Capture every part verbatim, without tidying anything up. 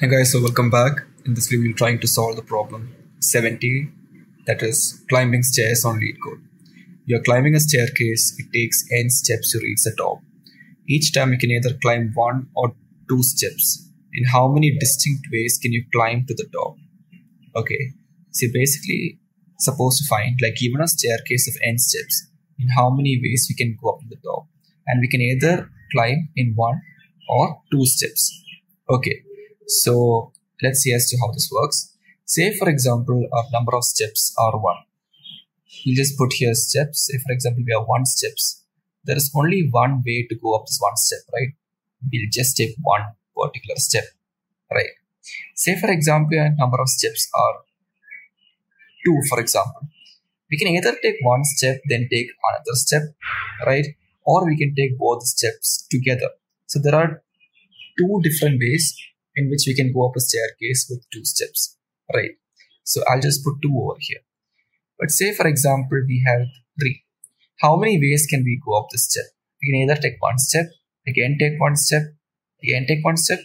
Hey guys, so welcome back. In this video, we're trying to solve the problem seventy, that is climbing stairs on LeetCode. You're climbing a staircase, it takes n steps to reach the top. Each time you can either climb one or two steps. In how many distinct ways can you climb to the top? Okay, so you're basically supposed to find, like, even a staircase of n steps, in how many ways we can go up to the top. And we can either climb in one or two steps. Okay. So let's see as to how this works. Say for example, our number of steps are one. We'll just put here steps. Say for example, we have one steps. There is only one way to go up this one step, right? We'll just take one particular step, right? Say for example, our number of steps are two, for example. We can either take one step, then take another step, right? Or we can take both steps together. So there are two different ways in which we can go up a staircase with two steps, right? So I'll just put two over here. But say for example, we have three. How many ways can we go up this step? We can either take one step, again take one step, again take one step.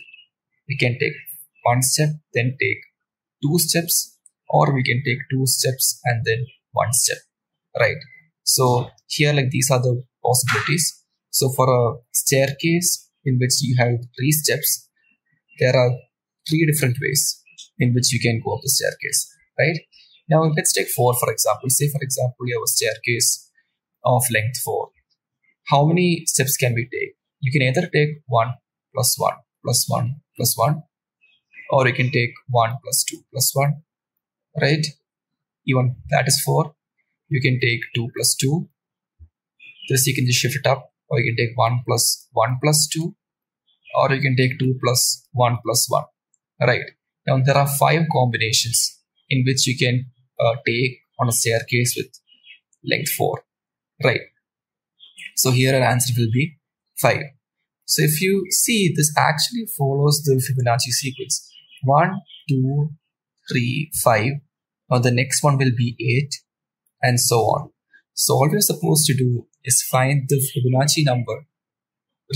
We can take one step, then take two steps, or we can take two steps and then one step, right? So here, like, these are the possibilities. So for a staircase in which you have three steps, there are three different ways in which you can go up the staircase, right? Now let's take four, for example. Say for example, you have a staircase of length four. How many steps can we take? You can either take one plus one plus one plus one, or you can take one plus two plus one, right? Even that is four. You can take two plus two. This you can just shift it up, or you can take one plus one plus two. Or you can take two plus one plus one, right? Now there are five combinations in which you can uh, take on a staircase with length four, right? So here our answer will be five. So if you see, this actually follows the Fibonacci sequence. One, two, three, five. Now the next one will be eight, and so on. So all we're supposed to do is find the Fibonacci number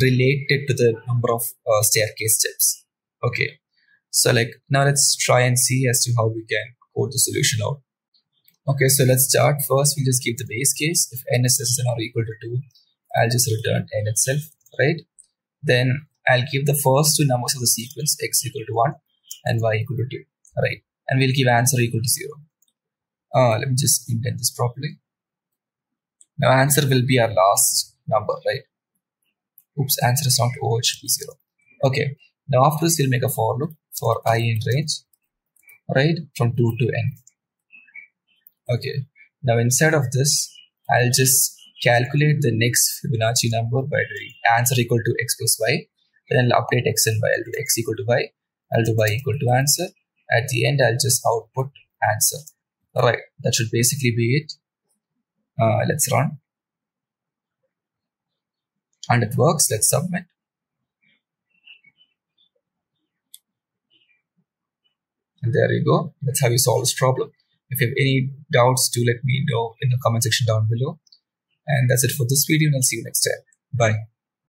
related to the number of uh, staircase steps. Okay, so like now let's try and see as to how we can code the solution out. Okay, so let's start. First, we'll just give the base case. If n is less than or equal to two, I'll just return n itself, right? Then I'll give the first two numbers of the sequence, x equal to one and y equal to two, right? And we'll give answer equal to zero. Uh, let me just indent this properly. Now answer will be our last number, right? Oops, answer is not O, it should be zero. Okay, now after this, we'll make a for loop for I in range, right, from two to n. Okay, now inside of this, I'll just calculate the next Fibonacci number by doing answer equal to x plus y. Then I'll update x and y. I'll do x equal to y. I'll do y equal to answer. At the end, I'll just output answer. All right, that should basically be it. Uh, let's run. And it works. Let's submit. And there you go. That's how you solve this problem. If you have any doubts, do let me know in the comment section down below. And that's it for this video, and I'll see you next time. Bye.